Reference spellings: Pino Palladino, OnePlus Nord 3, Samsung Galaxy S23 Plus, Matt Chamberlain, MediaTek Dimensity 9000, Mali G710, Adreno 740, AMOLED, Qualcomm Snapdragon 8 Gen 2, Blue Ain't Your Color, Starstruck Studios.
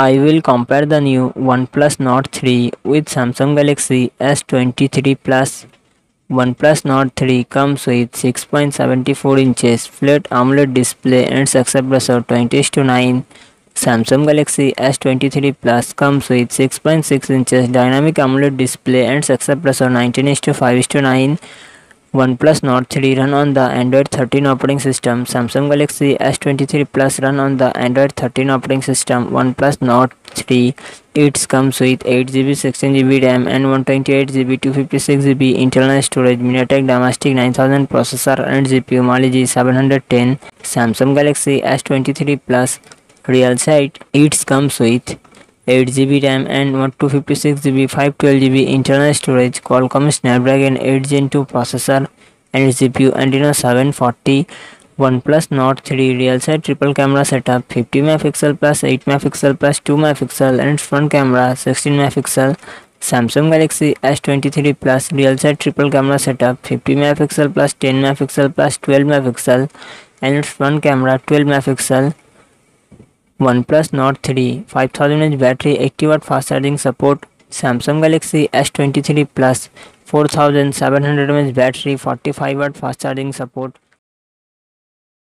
I will compare the new OnePlus Nord 3 with Samsung Galaxy S23 Plus. OnePlus Nord 3 comes with 6.74 inches flat AMOLED display and success ratio 20:9. Samsung Galaxy S23 Plus comes with 6.6 inches dynamic AMOLED display and success ratio 19:5:9. OnePlus Nord 3 run on the Android 13 operating system. Samsung Galaxy S23 Plus run on the Android 13 operating system. OnePlus Nord 3 it comes with 8GB, 16GB RAM and 128GB, 256GB internal storage, MediaTek Dimensity 9000 processor and GPU Mali G710. Samsung Galaxy S23 Plus real side it comes with 8GB RAM and 256GB, 512GB internal storage, Qualcomm Snapdragon 8 Gen 2 processor and GPU Adreno 740. OnePlus Nord 3 real side triple camera setup, 50MP plus 8MP plus 2MP and front camera 16MP. Samsung Galaxy S23 Plus real side triple camera setup, 50MP plus 10MP plus 12MP and front camera 12MP. OnePlus Nord 3 5000mAh battery, 80W fast charging support. Samsung Galaxy S23 Plus 4700mAh battery, 45W fast charging support.